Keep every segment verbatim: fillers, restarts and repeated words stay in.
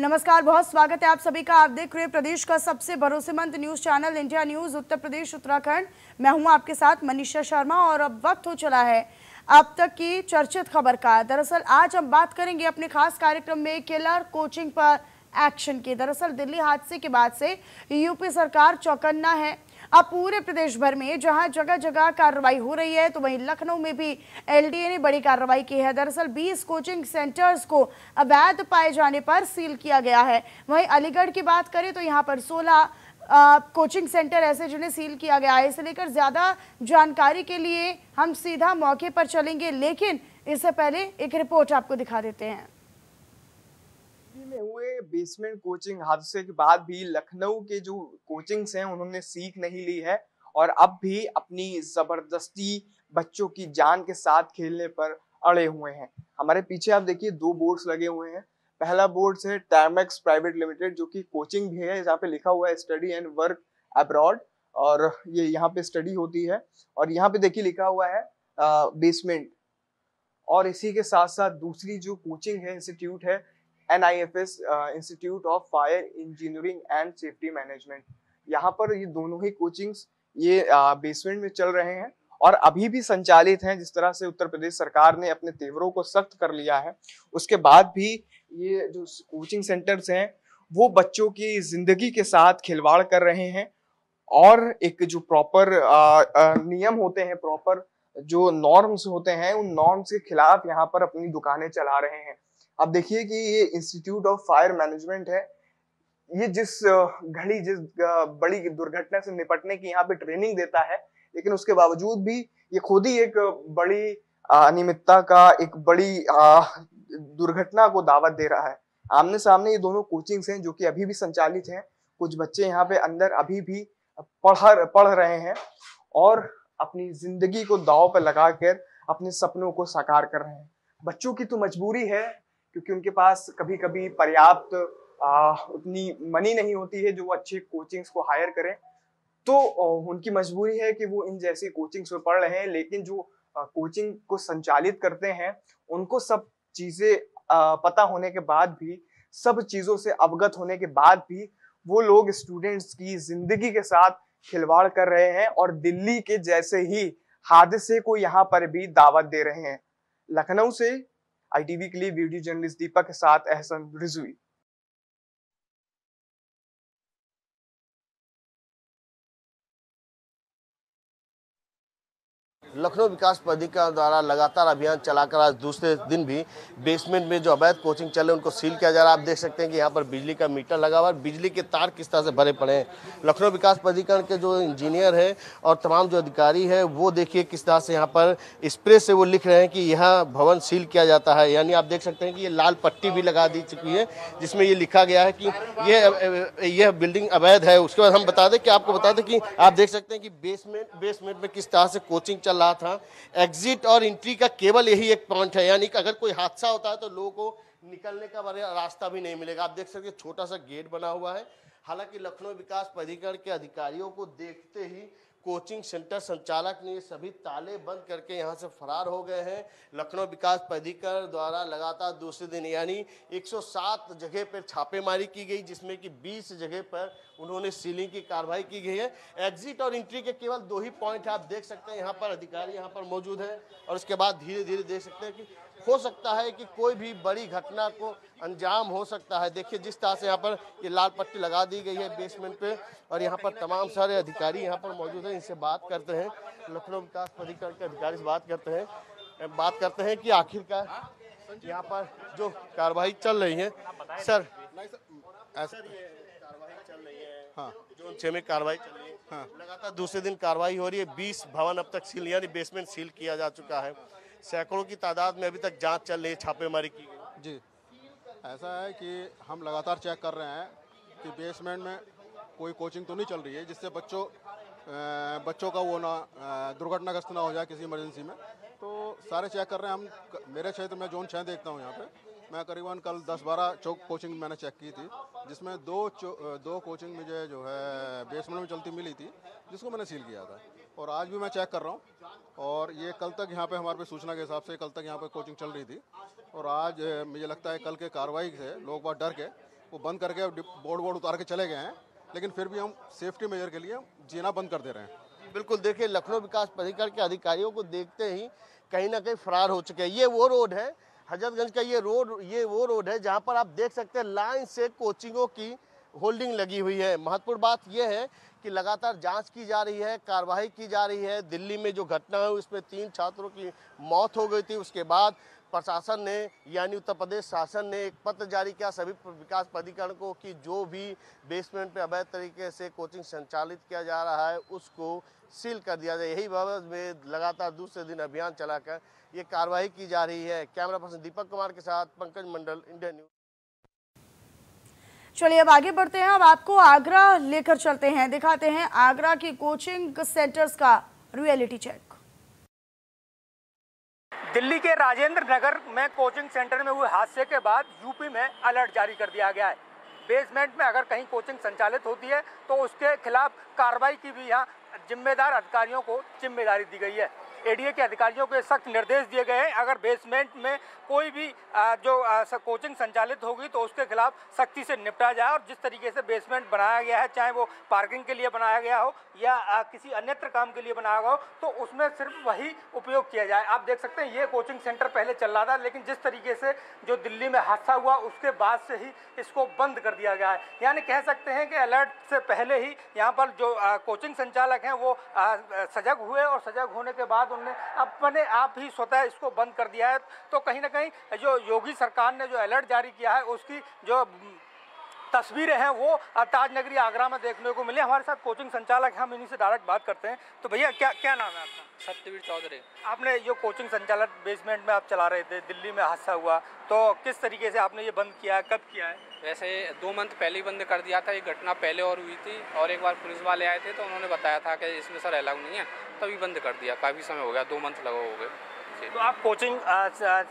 नमस्कार, बहुत स्वागत है आप सभी का। आप देख रहे हैं प्रदेश का सबसे भरोसेमंद news channel India news Uttar Pradesh Uttarakhand. मैं हूं आपके साथ मनीषा शर्मा और अब वक्त हो चला है अब तक की चर्चित खबर का। दरअसल आज हम बात करेंगे अपने खास कार्यक्रम में केलर कोचिंग पर एक्शन की। दरअसल दिल्ली हादसे के बाद से यूपी सरकार चौकन्ना है। अब पूरे प्रदेश भर में जहां जगह जगह कार्रवाई हो रही है तो वहीं लखनऊ में भी एलडीए ने बड़ी कार्रवाई की है। दरअसल बीस कोचिंग सेंटर्स को अवैध पाए जाने पर सील किया गया है। वहीं अलीगढ़ की बात करें तो यहां पर सोलह कोचिंग सेंटर ऐसे जिन्हें सील किया गया है। इसे लेकर ज़्यादा जानकारी के लिए हम सीधा मौके पर चलेंगे, लेकिन इससे पहले एक रिपोर्ट आपको दिखा देते हैं। में हुए बेसमेंट कोचिंग हादसे के बाद भी लखनऊ के जो कोचिंग्स हैं उन्होंने सीख नहीं ली है और अब भी अपनी जबरदस्ती बच्चों की जान के साथ खेलने पर अड़े हुए हैं। हमारे पीछे आप देखिए दो बोर्ड्स लगे हुए हैं। पहला बोर्ड है डायमैक्स प्राइवेट लिमिटेड जो कि कोचिंग भी है, जहाँ पे लिखा हुआ है स्टडी एंड वर्क अब्रॉड और ये यहाँ पे स्टडी होती है और यहाँ पे देखिए लिखा हुआ है बेसमेंट। और इसी के साथ साथ दूसरी जो कोचिंग है इंस्टीट्यूट है N I F S institute of fire engineering and safety management. यहाँ पर ये दोनों ही कोचिंग्स ये बेसमेंट में चल रहे हैं और अभी भी संचालित हैं। जिस तरह से उत्तर प्रदेश सरकार ने अपने तेवरों को सख्त कर लिया है उसके बाद भी ये जो कोचिंग सेंटर्स हैं वो बच्चों की जिंदगी के साथ खिलवाड़ कर रहे हैं। और एक जो प्रॉपर नियम होते हैं, प्रॉपर जो नॉर्म्स होते हैं, उन नॉर्म्स के खिलाफ यहाँ पर अपनी दुकानें चला रहे हैं। अब देखिए कि ये इंस्टीट्यूट ऑफ फायर मैनेजमेंट है, ये जिस घड़ी जिस बड़ी दुर्घटना से निपटने की यहाँ पे ट्रेनिंग देता है, लेकिन उसके बावजूद भी ये खुद ही एक बड़ी अनियमितता का, एक बड़ी दुर्घटना को दावत दे रहा है। आमने सामने ये दोनों कोचिंग्स हैं जो कि अभी भी संचालित हैं। कुछ बच्चे यहाँ पे अंदर अभी भी पढ़ पढ़ रहे हैं और अपनी जिंदगी को दाव पर लगा कर अपने सपनों को साकार कर रहे हैं। बच्चों की तो मजबूरी है क्योंकि उनके पास कभी कभी पर्याप्त उतनी मनी नहीं होती है जो वो अच्छे कोचिंग्स को हायर करें, तो उनकी मजबूरी है कि वो इन जैसी कोचिंग्स में पढ़ रहे हैं। लेकिन जो कोचिंग को संचालित करते हैं उनको सब चीज़ें पता होने के बाद भी, सब चीज़ों से अवगत होने के बाद भी वो लोग स्टूडेंट्स की जिंदगी के साथ खिलवाड़ कर रहे हैं और दिल्ली के जैसे ही हादसे को यहाँ पर भी दावत दे रहे हैं। लखनऊ से आई टी वी के लिए वीडियो जर्नलिस्ट दीपक के साथ अहसन रिजवी। लखनऊ विकास प्राधिकरण द्वारा लगातार अभियान चलाकर आज दूसरे दिन भी बेसमेंट में जो अवैध कोचिंग चल रहे हैं उनको सील किया जा रहा है। आप देख सकते हैं कि यहाँ पर बिजली का मीटर लगा हुआ है, बिजली के तार किस तरह से भरे पड़े हैं। लखनऊ विकास प्राधिकरण के जो इंजीनियर है और तमाम जो अधिकारी है वो देखिए किस तरह से यहाँ पर स्प्रे से वो लिख रहे हैं कि यह भवन सील किया जाता है। यानी आप देख सकते हैं कि ये लाल पट्टी भी लगा दी चुकी है जिसमें ये लिखा गया है कि ये यह बिल्डिंग अवैध है। उसके बाद हम बता दें कि आपको बता दें कि आप देख सकते हैं कि बेसमेंट बेसमेंट में किस तरह से कोचिंग चल था। एग्जिट और एंट्री का केवल यही एक पॉइंट है, यानी कि अगर कोई हादसा होता है तो लोगों को निकलने का रास्ता भी नहीं मिलेगा। आप देख सकते हैं छोटा सा गेट बना हुआ है। हालांकि लखनऊ विकास प्राधिकरण के अधिकारियों को देखते ही कोचिंग सेंटर संचालक ने सभी ताले बंद करके यहां से फरार हो गए हैं। लखनऊ विकास प्राधिकरण द्वारा लगातार दूसरे दिन यानी एक सौ सात जगह पर छापेमारी की गई जिसमें कि बीस जगह पर उन्होंने सीलिंग की कार्रवाई की गई है। एग्जिट और एंट्री के केवल दो ही पॉइंट है। आप देख सकते हैं यहाँ पर अधिकारी यहाँ पर मौजूद है और उसके बाद धीरे धीरे देख सकते हैं कि हो सकता है कि कोई भी बड़ी घटना को अंजाम हो सकता है। देखिए जिस तरह से यहाँ पर ये लाल पट्टी लगा दी गई है बेसमेंट पे और यहाँ पर तमाम सारे अधिकारी यहाँ पर मौजूद हैं। इनसे बात करते हैं, लखनऊ विकास प्राधिकरण के अधिकारी से बात करते हैं बात करते हैं कि आखिरकार यहाँ पर जो कार्रवाई चल रही है। सर हाँ, जोन छः में कार्रवाई चल रही है। हाँ, लगातार दूसरे दिन कार्रवाई हो रही है। बीस भवन अब तक सील यानी बेसमेंट सील किया जा चुका है। सैकड़ों की तादाद में अभी तक जांच चल रही है, छापेमारी की गई। जी, ऐसा है कि हम लगातार चेक कर रहे हैं कि बेसमेंट में कोई कोचिंग तो नहीं चल रही है जिससे बच्चों बच्चों का वो ना दुर्घटनाग्रस्त ना हो जाए किसी इमरजेंसी में, तो सारे चेक कर रहे हैं हम। मेरे क्षेत्र में जोन छः देखता हूँ, यहाँ पे मैं करीबन कल दस बारह चौक कोचिंग मैंने चेक की थी जिसमें दो दो कोचिंग मुझे जो है बेसमेंट में चलती मिली थी जिसको मैंने सील किया था और आज भी मैं चेक कर रहा हूँ। और ये कल तक यहाँ पे हमारे पे सूचना के हिसाब से कल तक यहाँ पे कोचिंग चल रही थी और आज मुझे लगता है कल के कार्रवाई से लोग बहुत डर के वो बंद करके बोर्ड बोर्ड उतार के चले गए हैं, लेकिन फिर भी हम सेफ्टी मेजर के लिए जीना बंद कर दे रहे हैं। बिल्कुल, देखिए लखनऊ विकास प्राधिकरण के अधिकारियों को देखते ही कहीं ना कहीं फरार हो चुके हैं। ये वो रोड है हजरतगंज का, ये रोड ये वो रोड है जहां पर आप देख सकते हैं लाइन से कोचिंगों की होल्डिंग लगी हुई है। महत्वपूर्ण बात यह है कि लगातार जांच की जा रही है, कार्रवाई की जा रही है। दिल्ली में जो घटना हुई उसमें तीन छात्रों की मौत हो गई थी, उसके बाद प्रशासन ने यानी उत्तर प्रदेश शासन ने एक पत्र जारी किया सभी विकास प्राधिकरण को कि जो भी बेसमेंट पे अवैध तरीके से कोचिंग संचालित किया जा रहा है उसको सील कर दिया जाए। यही बाबत में लगातार दूसरे दिन अभियान चलाकर ये कार्रवाई की जा रही है। कैमरा पर्सन दीपक कुमार के साथ पंकज मंडल, इंडिया न्यूज। चलिए अब आगे बढ़ते हैं, अब आपको आगरा लेकर चलते हैं, दिखाते हैं आगरा की कोचिंग सेंटर्स का रियलिटी चेक। दिल्ली के राजेंद्र नगर में कोचिंग सेंटर में हुए हादसे के बाद यूपी में अलर्ट जारी कर दिया गया है। बेसमेंट में अगर कहीं कोचिंग संचालित होती है तो उसके खिलाफ कार्रवाई की भी यहाँ जिम्मेदार अधिकारियों को जिम्मेदारी दी गई है। एडीए के अधिकारियों को सख्त निर्देश दिए गए हैं, अगर बेसमेंट में कोई भी जो कोचिंग संचालित होगी तो उसके खिलाफ सख्ती से निपटा जाए। और जिस तरीके से बेसमेंट बनाया गया है, चाहे वो पार्किंग के लिए बनाया गया हो या किसी अन्यत्र काम के लिए बनाया गया हो, तो उसमें सिर्फ वही उपयोग किया जाए। आप देख सकते हैं ये कोचिंग सेंटर पहले चल रहा था, लेकिन जिस तरीके से जो दिल्ली में हादसा हुआ उसके बाद से ही इसको बंद कर दिया गया है। यानी कह सकते हैं कि अलर्ट से पहले ही यहाँ पर जो कोचिंग संचालक हैं वो सजग हुए और सजग होने के बाद उन्होंने अपने आप ही स्वतः इसको बंद कर दिया है। तो कहीं ना कहीं जो योगी सरकार ने जो अलर्ट जारी किया है उसकी जो तस्वीरें हैं वो ताजनगरी आगरा में देखने को मिली। हमारे साथ कोचिंग संचालक, हम इन्हीं से डायरेक्ट बात करते हैं। तो भैया क्या क्या नाम है आपका? सत्यवीर चौधरी। आपने जो कोचिंग संचालक बेसमेंट में आप चला रहे थे, दिल्ली में हादसा हुआ, तो किस तरीके से आपने ये बंद किया है, कब किया है? वैसे दो मंथ पहले ही बंद कर दिया था। ये घटना पहले और हुई थी और एक बार पुलिस वाले आए थे तो उन्होंने बताया था कि इसमें सर अलाउ नहीं है, तभी बंद कर दिया। काफ़ी समय हो गया, दो मंथ लगा हो गए। तो आप कोचिंग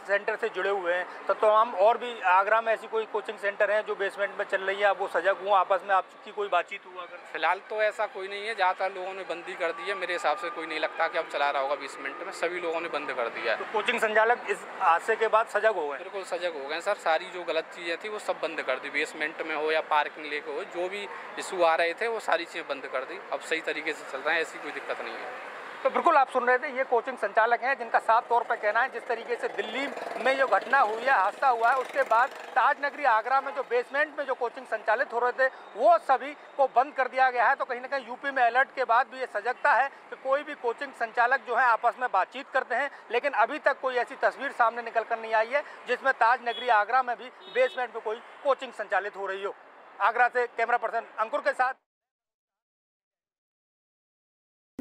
सेंटर से जुड़े हुए हैं, तो तमाम और भी आगरा में ऐसी कोई कोचिंग सेंटर हैं जो बेसमेंट में चल रही है, आप वो सजग हुआ, आपस में आपकी कोई बातचीत हुआ? अगर फिलहाल तो ऐसा कोई नहीं है, ज़्यादातर लोगों ने बंदी कर दी है। मेरे हिसाब से कोई नहीं लगता कि अब चला रहा होगा बेसमेंट में, सभी लोगों ने बंद कर दिया है। तो कोचिंग संचालक इस हादसे के बाद सजग हो गए? बिल्कुल सजग हो गए सर, सारी जो गलत चीज़ें थी वो सब बंद कर दी। बेसमेंट में हो या पार्किंग लेके हो, जो भी इशू आ रहे थे वो सारी चीज़ें बंद कर दी। अब सही तरीके से चल रहे हैं, ऐसी कोई दिक्कत नहीं है। तो बिल्कुल आप सुन रहे थे, ये कोचिंग संचालक हैं जिनका साफ तौर पर कहना है जिस तरीके से दिल्ली में जो घटना हुई है, हादसा हुआ है, उसके बाद ताजनगरी आगरा में जो बेसमेंट में जो कोचिंग संचालित हो रहे थे वो सभी को बंद कर दिया गया है। तो कहीं ना कहीं यूपी में अलर्ट के बाद भी ये सजगता है कि कोई भी कोचिंग संचालक जो है आपस में बातचीत करते हैं, लेकिन अभी तक कोई ऐसी तस्वीर सामने निकल कर नहीं आई है जिसमें ताजनगरी आगरा में भी बेसमेंट में कोई कोचिंग संचालित हो रही हो। आगरा से कैमरा पर्सन अंकुर के साथ।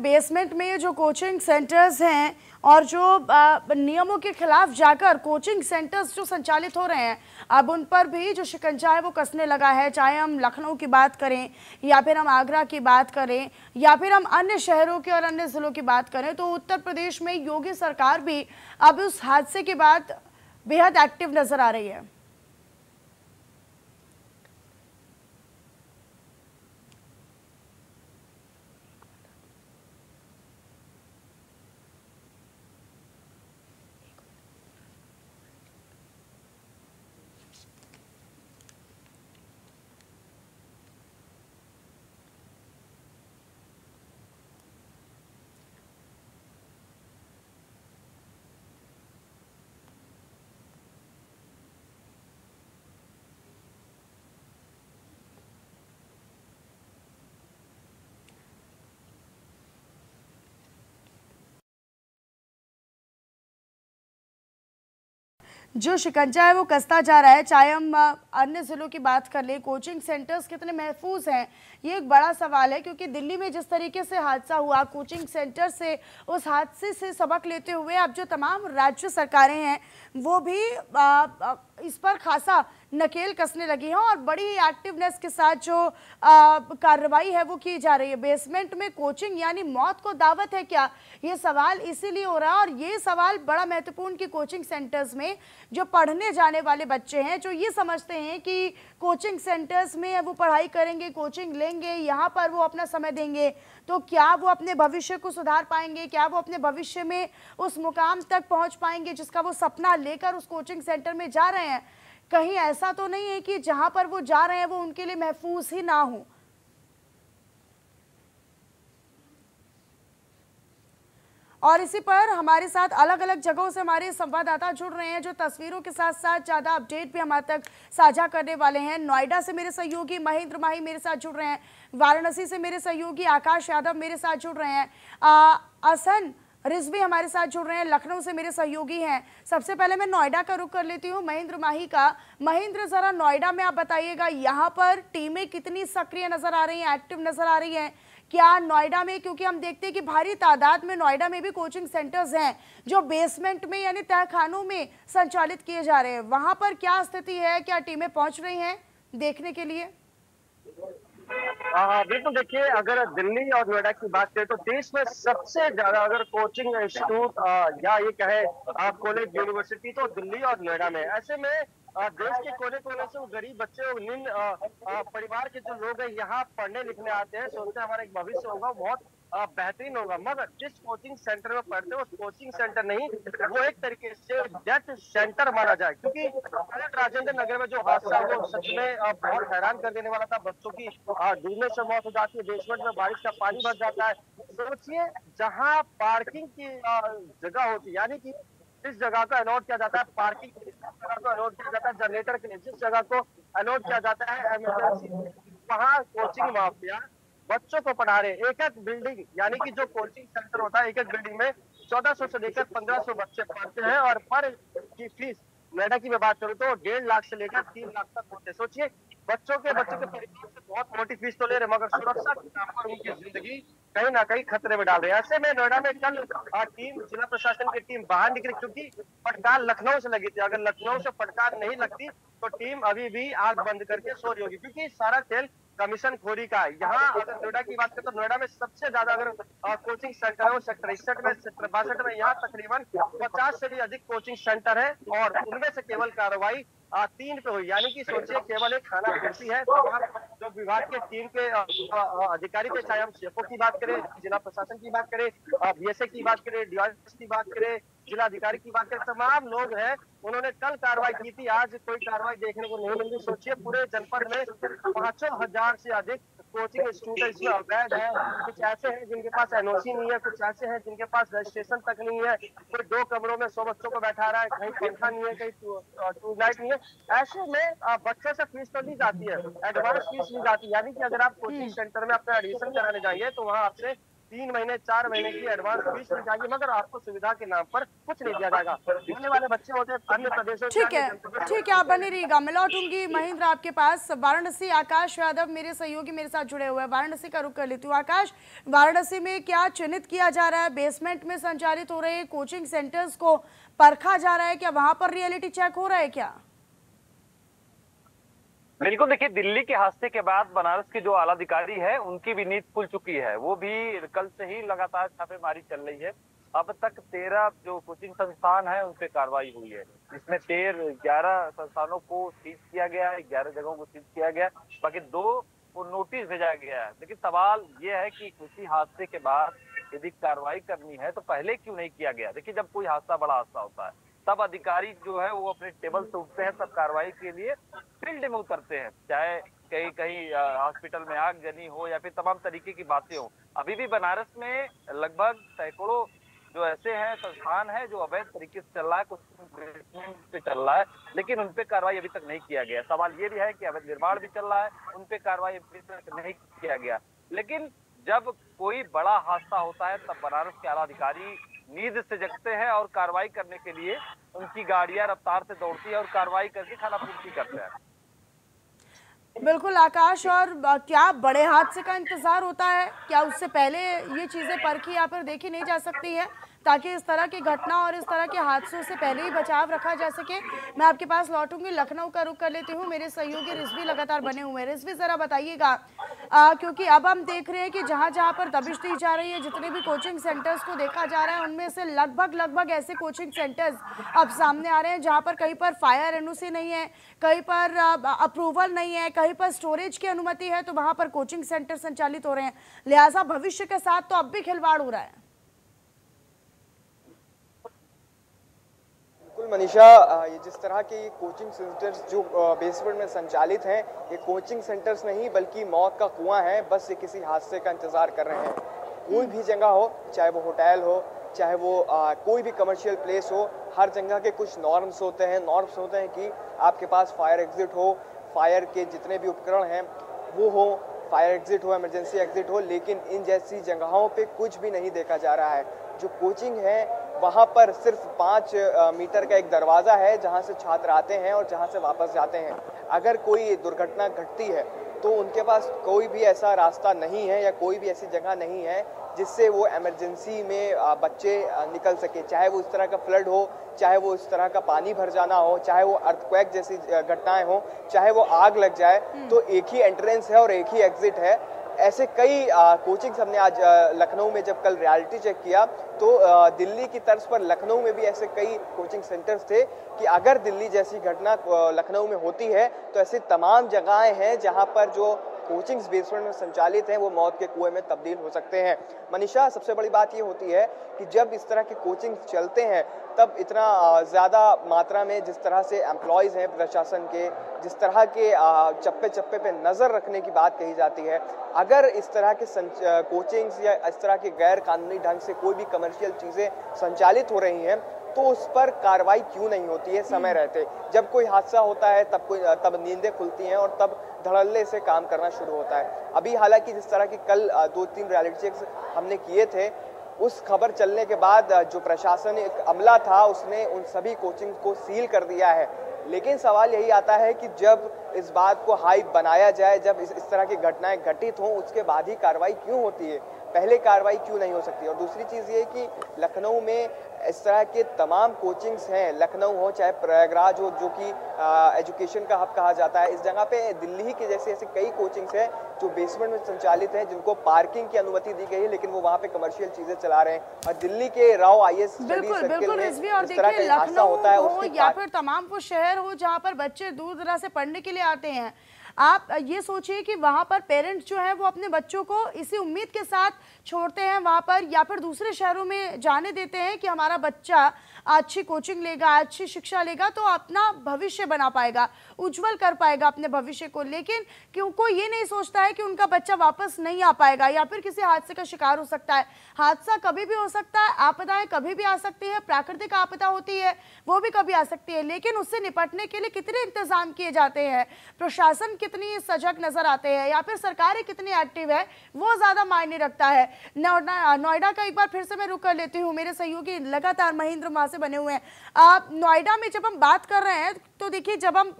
बेसमेंट में जो कोचिंग सेंटर्स हैं और जो नियमों के खिलाफ जाकर कोचिंग सेंटर्स जो संचालित हो रहे हैं, अब उन पर भी जो शिकंजा है वो कसने लगा है। चाहे हम लखनऊ की बात करें या फिर हम आगरा की बात करें या फिर हम अन्य शहरों के और अन्य ज़िलों की बात करें, तो उत्तर प्रदेश में योगी सरकार भी अब उस हादसे के बाद बेहद एक्टिव नज़र आ रही है। जो शिकंजा है वो कसता जा रहा है। चाहे हम अन्य ज़िलों की बात कर लें, कोचिंग सेंटर्स कितने महफूज हैं ये एक बड़ा सवाल है, क्योंकि दिल्ली में जिस तरीके से हादसा हुआ, कोचिंग सेंटर से उस हादसे से सबक लेते हुए अब जो तमाम राज्य सरकारें हैं वो भी आ, आ, इस पर खासा नकेल कसने लगी हैं और बड़ी ही एक्टिवनेस के साथ जो कार्रवाई है वो की जा रही है। बेसमेंट में कोचिंग यानी मौत को दावत है क्या, ये सवाल इसीलिए हो रहा है। और ये सवाल बड़ा महत्वपूर्ण कि कोचिंग सेंटर्स में जो पढ़ने जाने वाले बच्चे हैं, जो ये समझते हैं कि कोचिंग सेंटर्स में वो पढ़ाई करेंगे, कोचिंग लेंगे, यहाँ पर वो अपना समय देंगे, तो क्या वो अपने भविष्य को सुधार पाएंगे, क्या वो अपने भविष्य में उस मुकाम तक पहुँच पाएंगे जिसका वो सपना लेकर उस कोचिंग सेंटर में जा रहे हैं। कहीं ऐसा तो नहीं है कि जहां पर वो जा रहे हैं वो उनके लिए महफूज ही ना हो। और इसी पर हमारे साथ अलग अलग जगहों से हमारे संवाददाता जुड़ रहे हैं, जो तस्वीरों के साथ साथ ज़्यादा अपडेट भी हमारे तक साझा करने वाले हैं। नोएडा से मेरे सहयोगी महेंद्र माही मेरे साथ जुड़ रहे हैं, वाराणसी से मेरे सहयोगी आकाश यादव मेरे साथ जुड़ रहे हैं, अहसन रिजवी हमारे साथ जुड़ रहे हैं, लखनऊ से मेरे सहयोगी हैं। सबसे पहले मैं नोएडा का रुख कर लेती हूँ महेंद्र माही का। महेंद्र, ज़रा नोएडा में आप बताइएगा, यहाँ पर टीमें कितनी सक्रिय नज़र आ रही हैं, एक्टिव नज़र आ रही हैं क्या नोएडा में? क्योंकि हम देखते हैं कि भारी तादाद में नोएडा में भी कोचिंग सेंटर्स हैं जो बेसमेंट में यानी तहखानों में संचालित किए जा रहे हैं। वहां पर क्या स्थिति है, क्या टीमें पहुंच रही हैं देखने के लिए? बिल्कुल, देखिए अगर दिल्ली और नोएडा की बात करें तो देश में सबसे ज्यादा अगर कोचिंग इंस्टीट्यूट या ये कहे आप कॉलेज यूनिवर्सिटी तो दिल्ली और नोएडा में। ऐसे में देश के कोने कोने से वो गरीब बच्चे और निम्न परिवार के जो लोग हैं यहाँ पढ़ने लिखने आते हैं, सोचते हैं हमारा एक भविष्य होगा, बहुत बेहतरीन होगा, मगर जिस कोचिंग सेंटर में पढ़ते हैं उस कोचिंग सेंटर नहीं, वो एक तरीके से डेथ सेंटर माना जाए। क्योंकि राजेंद्र नगर में जो हादसा वो सच में बहुत हैरान कर देने वाला था, बच्चों की डूबने से मौत हो जाती है, बेसमेंट में बारिश का पानी भर जाता है। सोचिए जहाँ पार्किंग की जगह होती है, यानी की जिस जगह को अलॉट किया जाता है पार्किंग, जिस जगह को अलॉट किया जाता है जनरेटर के लिए, जिस जगह को अलॉट किया जाता है एमरजेंसी, वहाँ कोचिंग माफिया बच्चों को पढ़ा रहे। एक एक बिल्डिंग यानी कि जो कोचिंग सेंटर होता है एक एक बिल्डिंग में चौदह सौ से लेकर पंद्रह सौ बच्चे पढ़ते हैं और पर की फीस नोएडा की मैं बात करूँ तो डेढ़ लाख से लेकर तीन लाख तक होते हैं। सोचिए बच्चों के बच्चों के परिवार से बहुत मोटी फीस तो ले रहे मगर सुरक्षा के नाम पर उनकी जिंदगी कहीं ना कहीं खतरे में डाल रहे हैं। ऐसे में नोएडा में कल टीम जिला प्रशासन की टीम बाहर निकली क्योंकि फटकार लखनऊ से लगी थी। अगर लखनऊ से फटकार नहीं लगती तो टीम अभी भी आग बंद करके सो रही होगी क्योंकि सारा खेल कमीशन खोरी का है। यहाँ अगर नोएडा की बात करें तो नोएडा में सबसे ज्यादा अगर कोचिंग सेंटर है वो सेक्टर इकसठ में, सेक्टर बासठ में, यहाँ तकरीबन पचास से भी अधिक कोचिंग सेंटर है और उनमें से केवल कार्रवाई तीन पे हुई। यानी कि सोचिए केवल एक खाना कुर्सी है तो जो विभाग के टीम के अधिकारी पे, चाहे हम सीएफओ की बात करें, जिला प्रशासन की बात करें, बीएसए की बात करें, डीआरएस की बात करें, जिला अधिकारी की बात करें, तमाम लोग हैं उन्होंने कल कार्रवाई की थी, आज कोई कार्रवाई देखने को नहीं मिली। सोचिए पूरे जनपद में पांचों हजार से अधिक कोचिंग स्टूडेंट्स जो अवैध है, कुछ ऐसे हैं जिनके पास एनओसी नहीं है, कुछ ऐसे हैं जिनके पास रजिस्ट्रेशन तक नहीं है, कोई दो कमरों में सौ बच्चों को बैठा रहा है, कहीं पंखा नहीं है, कहीं ट्यूबलाइट नहीं है। ऐसे में बच्चों से फीस तो ली जाती है, एडवांस फीस ली जाती है, यानी कि अगर आप कोचिंग सेंटर में अपना एडमिशन कराने जाइए तो वहाँ आपसे तीन महीने चार महीने की एडवांस फीस ली जाएगी मगर आपको सुविधा के नाम पर कुछ नहीं दिया जाएगा। होने वाले बच्चे होते हैं अन्य प्रदेशों से। ठीक है, ठीक है, आप बने रहिएगा, मैं लौटूंगी महेंद्र आपके पास। वाराणसी आकाश यादव मेरे सहयोगी मेरे साथ जुड़े हुए हैं, वाराणसी का रुख कर लेती हूँ। आकाश, वाराणसी में क्या चिन्हित किया जा रहा है, बेसमेंट में संचालित हो रहे कोचिंग सेंटर्स को परखा जा रहा है क्या, वहाँ पर रियलिटी चेक हो रहा है क्या? बिल्कुल, देखिए दिल्ली के हादसे के बाद बनारस की जो आला अधिकारी है उनकी भी नींद खुल चुकी है, वो भी कल से ही लगातार छापेमारी चल रही है। अब तक तेरह जो कोचिंग संस्थान है उन पे कार्रवाई हुई है, इसमें तेरह ग्यारह संस्थानों को सीज किया गया है, ग्यारह जगहों को सीज किया गया, बाकी दो को नोटिस भेजा गया है। लेकिन सवाल ये है कि किसी हादसे के बाद यदि कार्रवाई करनी है तो पहले क्यों नहीं किया गया? देखिए जब कोई हादसा, बड़ा हादसा होता है तब अधिकारी जो है वो अपने टेबल से उठते हैं, तब कार्रवाई के लिए फील्ड में उतरते हैं, चाहे कहीं कहीं हॉस्पिटल में आगजनी हो या फिर तमाम तरीके की बातें हो। अभी भी बनारस में लगभग सैकड़ों जो ऐसे हैं संस्थान हैं जो अवैध तरीके से चल रहा है, कुछ बेसमेंट पे चल रहा है, लेकिन उन पे कार्रवाई अभी तक नहीं किया गया। सवाल ये भी है कि अवैध निर्माण भी चल रहा है, उन पे कार्रवाई अभी तक नहीं किया गया। लेकिन जब कोई बड़ा हादसा होता है तब बनारस के आला अधिकारी नींद से जगते हैं और कार्रवाई करने के लिए उनकी गाड़ियां रफ्तार से दौड़ती है और कार्रवाई करके खाना पूर्ति करते हैं। बिल्कुल आकाश, और क्या बड़े हादसे का इंतजार होता है, क्या उससे पहले ये चीजें परखी या फिर देखी नहीं जा सकती है ताकि इस तरह की घटना और इस तरह के हादसों से पहले ही बचाव रखा जा सके? मैं आपके पास लौटूंगी, लखनऊ का रुख कर लेती हूँ, मेरे सहयोगी रिजवी लगातार बने हुए हैं। रिजवी जरा बताइएगा, क्योंकि अब हम देख रहे हैं कि जहाँ जहाँ पर दबिश दी जा रही है, जितने भी कोचिंग सेंटर्स को देखा जा रहा है उनमें से लगभग लगभग ऐसे कोचिंग सेंटर्स अब सामने आ रहे हैं जहाँ पर कहीं पर फायर एनओसी नहीं है, कहीं पर अप्रूवल नहीं है, कहीं पर स्टोरेज की अनुमति है, तो वहाँ पर कोचिंग सेंटर संचालित हो रहे हैं। लिहाजा भविष्य के साथ तो अब भी खिलवाड़ हो रहा है। मनीषा, ये जिस तरह के ये कोचिंग सेंटर्स जो बेसमेंट में संचालित हैं, ये कोचिंग सेंटर्स नहीं बल्कि मौत का कुआं है। बस ये किसी हादसे का इंतजार कर रहे हैं। कोई भी जगह हो, चाहे वो होटल हो, चाहे वो आ, कोई भी कमर्शियल प्लेस हो, हर जगह के कुछ नॉर्म्स होते हैं नॉर्म्स होते हैं कि आपके पास फायर एग्जिट हो, फायर के जितने भी उपकरण हैं वो हो, फायर एग्जिट हो, इमरजेंसी एग्जिट हो, लेकिन इन जैसी जगहों पे कुछ भी नहीं देखा जा रहा है। जो कोचिंग है वहाँ पर सिर्फ पाँच मीटर का एक दरवाज़ा है जहाँ से छात्र आते हैं और जहाँ से वापस जाते हैं। अगर कोई दुर्घटना घटती है तो उनके पास कोई भी ऐसा रास्ता नहीं है या कोई भी ऐसी जगह नहीं है जिससे वो एमरजेंसी में बच्चे निकल सके। चाहे वो इस तरह का फ्लड हो, चाहे वो इस तरह का पानी भर जाना हो, चाहे वो अर्थक्वेक जैसी घटनाएं हो, चाहे वो आग लग जाए, तो एक ही एंट्रेंस है और एक ही एग्जिट है। ऐसे कई कोचिंग्स हमने आज लखनऊ में जब कल रियलिटी चेक किया तो आ, दिल्ली की तर्ज पर लखनऊ में भी ऐसे कई कोचिंग सेंटर्स थे कि अगर दिल्ली जैसी घटना लखनऊ में होती है तो ऐसी तमाम जगहें हैं जहां पर जो कोचिंग्स बेसमेंट में संचालित हैं वो मौत के कुएं में तब्दील हो सकते हैं। मनीषा, सबसे बड़ी बात ये होती है कि जब इस तरह के कोचिंग चलते हैं तब इतना ज़्यादा मात्रा में जिस तरह से एम्प्लॉयज़ हैं प्रशासन के, जिस तरह के चप्पे चप्पे पे नज़र रखने की बात कही जाती है, अगर इस तरह के कोचिंग्स या इस तरह के गैर कानूनी ढंग से कोई भी कमर्शियल चीज़ें संचालित हो रही हैं तो उस पर कार्रवाई क्यों नहीं होती है समय रहते? जब कोई हादसा होता है तब कोई तब नींदें खुलती हैं और तब धड़ल्ले से काम करना शुरू होता है। अभी हालांकि जिस तरह की कल दो तीन रियलिटी चेक्स हमने किए थे, उस खबर चलने के बाद जो प्रशासनिक अमला था उसने उन सभी कोचिंग को सील कर दिया है। लेकिन सवाल यही आता है कि जब इस बात को हाइप बनाया जाए, जब इस इस तरह की घटनाएं घटित हों, उसके बाद ही कार्रवाई क्यों होती है? पहले कार्रवाई क्यों नहीं हो सकती? और दूसरी चीज़ ये कि लखनऊ में इस तरह के तमाम कोचिंग्स हैं, लखनऊ हो चाहे प्रयागराज हो जो कि एजुकेशन का हब कहा जाता है, इस जगह पे दिल्ली के जैसे ऐसे कई कोचिंग्स हैं जो बेसमेंट में संचालित हैं, जिनको पार्किंग की अनुमति दी गई है लेकिन वो वहाँ पे कमर्शियल चीज़ें चला रहे हैं। और दिल्ली के Rau I A S study circle में इस तरह का हादसा होता है, या फिर तमाम वो शहर हो जहाँ पर बच्चे दूर दराज से पढ़ने के लिए आते हैं। आप ये सोचिए कि वहाँ पर पेरेंट्स जो हैं वो अपने बच्चों को इसी उम्मीद के साथ छोड़ते हैं वहाँ पर, या फिर दूसरे शहरों में जाने देते हैं कि हमारा बच्चा अच्छी कोचिंग लेगा, अच्छी शिक्षा लेगा तो अपना भविष्य बना पाएगा, उज्जवल कर पाएगा अपने भविष्य को। लेकिन क्यों कोई ये नहीं सोचता है कि उनका बच्चा वापस नहीं आ पाएगा या फिर किसी हादसे का शिकार हो सकता है। हादसा कभी भी हो सकता है, आपदाएं कभी भी आ सकती है, प्राकृतिक आपदा होती है वो भी कभी आ सकती है, लेकिन उससे निपटने के लिए कितने इंतजाम किए जाते हैं, प्रशासन कितनी सजग नजर आते हैं, या फिर सरकारें कितनी एक्टिव है, वो ज्यादा मायने रखता है। नोएडा का एक बार फिर से मैं रुक कर लेती हूँ, मेरे सहयोगी लगातार महेंद्र माही से बने हुए हैं। आप नोएडा में जब हम बात कर रहे हैं तो देखिए, जब हम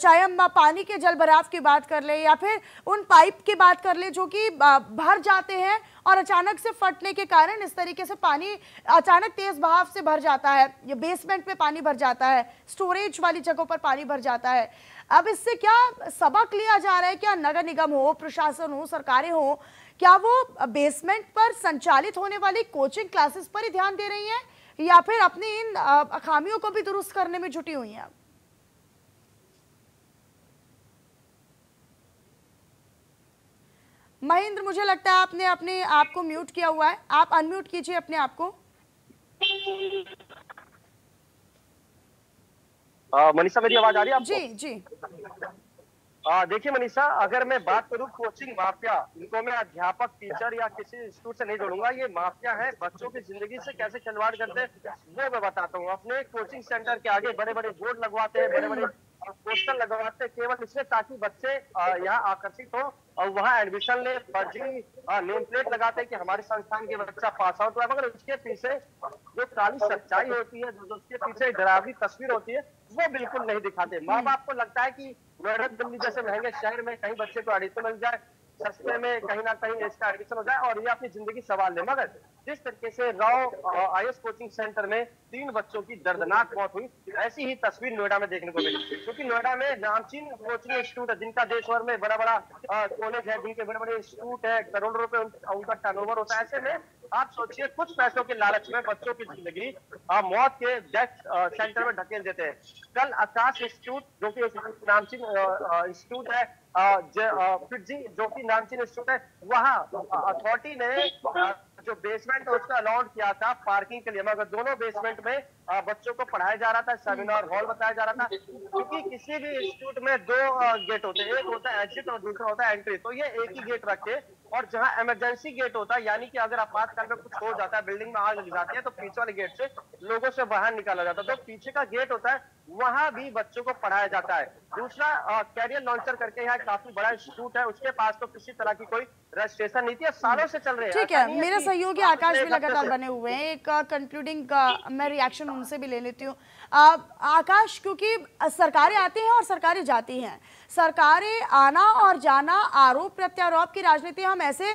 चाहे हम पानी के जल भराव की बात कर ले या फिर उन पाइप की बात कर ले जो कि भर जाते हैं और अचानक से फटने के कारण इस तरीके से पानी अचानक तेज बहाव से भर जाता है, ये बेसमेंट में पानी भर जाता है, स्टोरेज वाली जगहों पर पानी भर जाता है। अब इससे क्या सबक लिया जा रहा है? क्या नगर निगम हो, प्रशासन हो, सरकारें हो, क्या वो बेसमेंट पर संचालित होने वाली कोचिंग क्लासेस पर ही ध्यान दे रही हैं या फिर अपनी इन खामियों को भी दुरुस्त करने में जुटी हुई हैं? महेंद्र, मुझे लगता है आपने अपने आप को म्यूट किया हुआ है, आप अनम्यूट कीजिए अपने आप को। मनीषा, मेरी आवाज आ रही है आपको? जी जी। देखिए मनीषा, अगर मैं बात करूं कोचिंग माफिया, इनको मैं अध्यापक, टीचर या किसी इंस्टीट्यूट से नहीं जोड़ूंगा। ये माफिया है, बच्चों की जिंदगी से कैसे खिलवाड़ करते हैं वो मैं बताता हूँ। अपने कोचिंग सेंटर के आगे बड़े बड़े बोर्ड लगवाते हैं, बड़े बड़े पोस्टर लगवाते हैं, केवल इसलिए ताकि बच्चे यहाँ आकर्षित हो और वहाँ एडमिशन ले। फर्जी नेम प्लेट लगाते हैं कि हमारे संस्थान के बच्चा पास आउट हुआ, मगर उसके पीछे जो काली सच्चाई होती है, जो उसके पीछे डरावनी तस्वीर होती है, वो बिल्कुल नहीं दिखाते। माँ बाप को लगता है कि नोएडा दिल्ली जैसे महंगे शहर में कहीं बच्चे को एडमिशन मिल जाए, सस्ते में कहीं ना कहीं इसका एडमिशन हो जाए और ये अपनी जिंदगी सवाल ले। मगर जिस तरीके से राव आईएएस कोचिंग सेंटर में तीन बच्चों की दर्दनाक मौत हुई, ऐसी ही तस्वीर नोएडा में देखने को मिली, क्योंकि नोएडा में नामचीन कोचिंग इंस्टीट्यूट है जिनका देश भर में बड़ा बड़ा कॉलेज है, जिनके बड़े बड़े इंस्टीट्यूट है, करोड़ों रुपए उनका टर्नओवर होता है। ऐसे में आप सोचिए, कुछ पैसों के लालच में बच्चों की जिंदगी मौत के डेथ सेंटर में ढकेल देते हैं। कल आकाश इंस्टीट्यूट जो की नामचीन इंस्टीट्यूट है, फिर जी जो की नामचीन इंस्टीट्यूट है, वहाँ अथॉरिटी ने जो बेसमेंट उसका अलॉट किया था पार्किंग के लिए, मगर दोनों बेसमेंट में बच्चों को पढ़ाया जा रहा था, सेमिनार हॉल बताया जा रहा था, क्योंकि किसी भी इंस्टीट्यूट में दो गेट होते हैं, एक होता है एग्जिट और दूसरा होता है एंट्री, तो ये एक ही गेट रखे। और जहाँ इमरजेंसी गेट होता है, यानी कि अगर आपातकाल में कुछ हो जाता है, बिल्डिंग में आग लग जाती है, तो पीछे वाले गेट से लोगों से बाहर निकाला जाता है, तो पीछे का गेट होता है, वहाँ भी बच्चों को पढ़ाया जाता है। दूसरा कैरियर लॉन्चर करके यहाँ काफी बड़ा इंस्टीट्यूट है, उसके पास तो किसी तरह की कोई रजिस्ट्रेशन नहीं थी, सालों से चल रहे हैं। ठीक है, मेरे सहयोगी आकाश भी लगातार बने हुए हैं, एक कंक्लूडिंग मैं रिएक्शन उनसे भी ले लेती हूँ। आकाश, क्योंकि सरकारें आती हैं और सरकारें जाती हैं, सरकारें आना और जाना, आरोप प्रत्यारोप की राजनीति हम ऐसे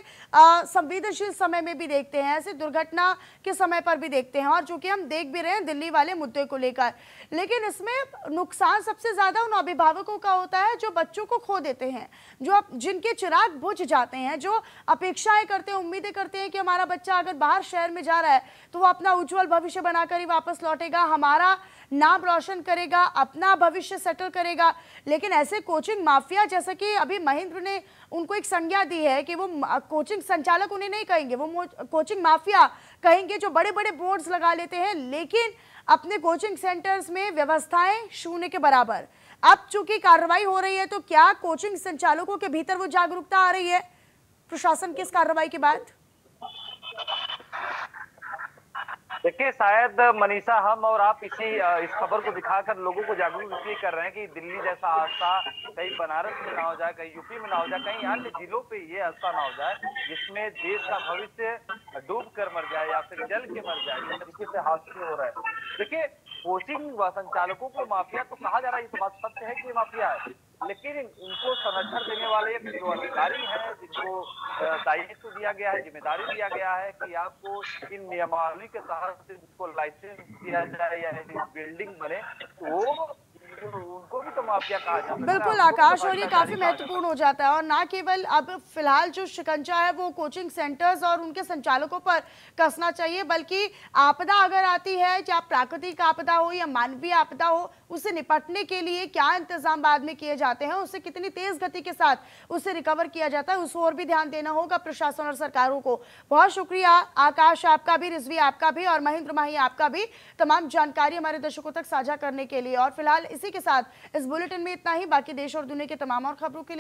संवेदनशील समय में भी देखते हैं, ऐसे दुर्घटना के समय पर भी देखते हैं, और चूंकि हम देख भी रहे हैं दिल्ली वाले मुद्दे को लेकर, लेकिन इसमें नुकसान सबसे ज़्यादा उन अभिभावकों का होता है जो बच्चों को खो देते हैं, जो जिनके चिराग बुझ जाते हैं, जो अपेक्षाएँ करते हैं, उम्मीदें करते हैं कि हमारा बच्चा अगर बाहर शहर में जा रहा है तो वो अपना उज्ज्वल भविष्य बनाकर ही वापस लौटेगा, हमारा नाम रोशन करेगा, अपना भविष्य सेटल करेगा। लेकिन ऐसे कोचिंग माफिया, जैसे कि अभी महेंद्र ने उनको एक संज्ञा दी है कि वो कोचिंग संचालक उन्हें नहीं कहेंगे, वो कोचिंग माफिया कहेंगे, जो बड़े बड़े बोर्ड्स लगा लेते हैं, लेकिन अपने कोचिंग सेंटर्स में व्यवस्थाएं शून्य के बराबर। अब चूंकि कार्रवाई हो रही है, तो क्या कोचिंग संचालकों के भीतर वो जागरूकता आ रही है प्रशासन की इस कार्रवाई के बाद? देखिए, शायद मनीषा, हम और आप इसी इस खबर को दिखाकर लोगों को जागरूक इसलिए कर रहे हैं कि दिल्ली जैसा हादसा कहीं बनारस में ना हो जाए, कहीं यूपी में ना हो जाए, कहीं अन्य जिलों पे ये हादसा ना हो जाए जिसमें देश का भविष्य डूब कर मर जाए या फिर जल के मर जाए, इस तरीके से हादसे हो रहे हैं। देखिए, कोचिंग संचालकों को माफिया तो कहा जा रहा है, ये बात सत्य है कि माफिया है, लेकिन इनको संरक्षण देने वाले जो अधिकारी हैं, जिनको दायित्व दिया गया है, जिम्मेदारी दिया गया है कि आपको इन नियमावली के तहत जिनको लाइसेंस दिया जाए या बिल्डिंग बने, तो वो उनको भी तो माफिया कहा जाता है। बिल्कुल आकाश, और ये काफी महत्वपूर्ण हो जाता है, और ना केवल अब फिलहाल जो शिकंजा है वो कोचिंग सेंटर्स और उनके संचालकों पर कसना चाहिए, बल्कि आपदा अगर आती है, चाहे प्राकृतिक आपदा हो या मानवीय आपदा हो, उससे निपटने के लिए क्या इंतजाम बाद में किए जाते हैं, उससे कितनी तेज गति के साथ उससे रिकवर किया जाता है, उस ओर भी ध्यान देना होगा प्रशासन और सरकारों को। बहुत शुक्रिया आकाश आपका भी, रिजवी आपका भी, और महेंद्र माही आपका भी, तमाम जानकारी हमारे दर्शकों तक साझा करने के लिए। और फिलहाल इसी के साथ इस बुलेटिन में इतना ही, बाकी देश और दुनिया के तमाम और खबरों के लिए